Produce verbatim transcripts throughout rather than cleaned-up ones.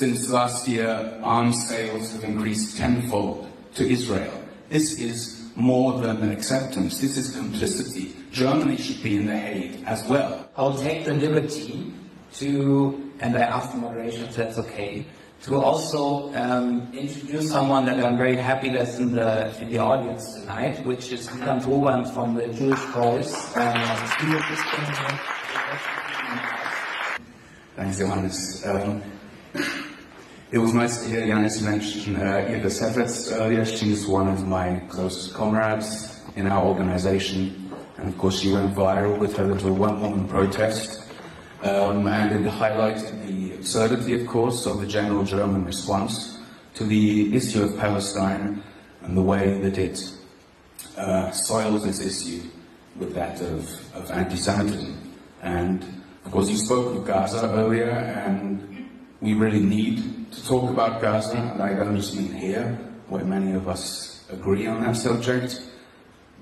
Since last year, arms sales have increased tenfold to Israel. This is more than an acceptance. This is complicity. Germany should be in The Hague as well. I'll take the liberty to, and I asked moderation if that's okay, to also um, introduce someone that I'm very happy that's in the, in the audience tonight, which is Wieland Hoban from the Jewish Voice. Thanks, Yanis. Um, it was nice to hear Yanis mention uh, Eva Sefres earlier. She's one of my closest comrades in our organization. And of course, she went viral with her little one-woman protest. Um, and it highlights the absurdity, of course, of the general German response to the issue of Palestine and the way that it uh, soils this issue with that of, of anti-Semitism. And, of course, you spoke of Gaza earlier, and we really need to talk about Gaza, and I don't just mean here, where many of us agree on that subject,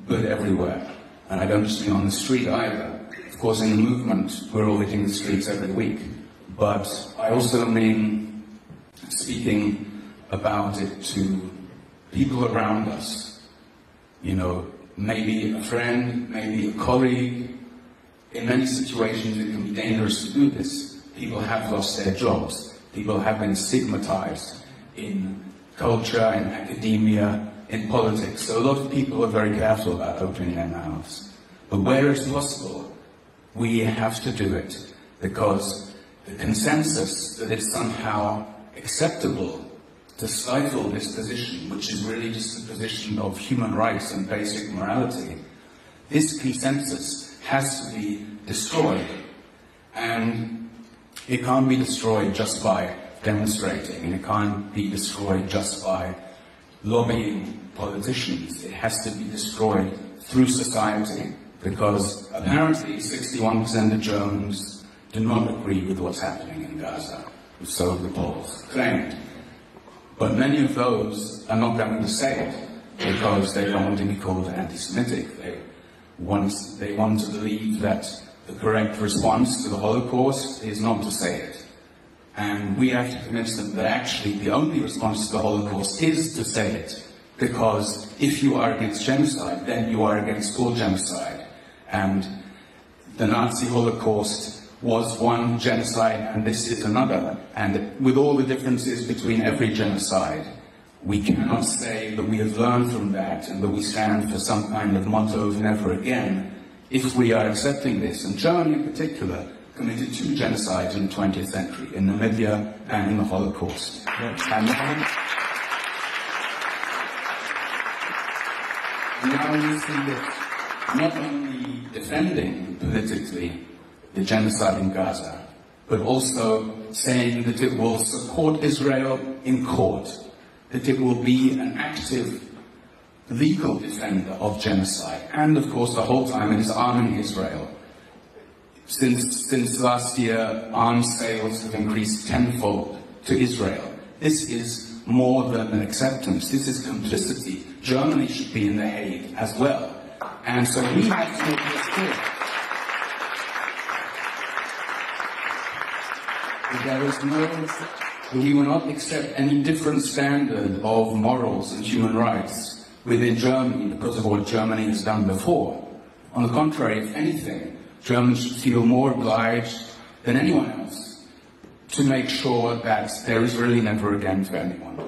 but everywhere. And I don't just mean on the street either. Of course, in the movement, we're all hitting the streets every week. But I also mean speaking about it to people around us. You know, maybe a friend, maybe a colleague. In many situations, it can be dangerous to do this. People have lost their jobs. People have been stigmatized in culture, in academia, in politics. So a lot of people are very careful about opening their mouths. But where it's possible, we have to do it, because the consensus that it's somehow acceptable to stifle this position, which is really just the position of human rights and basic morality, this consensus has to be destroyed. And it can't be destroyed just by demonstrating, and it can't be destroyed just by lobbying politicians. It has to be destroyed through society. Because apparently sixty-one percent of Germans do not agree with what's happening in Gaza, and so the polls claimed. But many of those are not going to say it, because they don't want to be called anti-Semitic. They want, they want to believe that the correct response to the Holocaust is not to say it. And we have to convince them that actually the only response to the Holocaust is to say it. Because if you are against genocide, then you are against all genocide. And the Nazi Holocaust was one genocide, and this is another. And with all the differences between every genocide, we cannot say that we have learned from that and that we stand for some kind of motto of never again if we are accepting this. And Germany in particular committed two genocides in the twentieth century, in Namibia and in the Holocaust. Yes. And, um, now you see that not only defending politically the genocide in Gaza, but also saying that it will support Israel in court, that it will be an active legal defender of genocide, and of course the whole time it is arming Israel. Since, since last year, arms sales have increased tenfold to Israel. This is more than an acceptance. This is complicity. Germany should be in The Hague as well. And so we have to make this clear. There is no, we will not accept any different standard of morals and human rights within Germany because of what Germany has done before. On the contrary, if anything, Germans should feel more obliged than anyone else to make sure that there is really never again for anyone.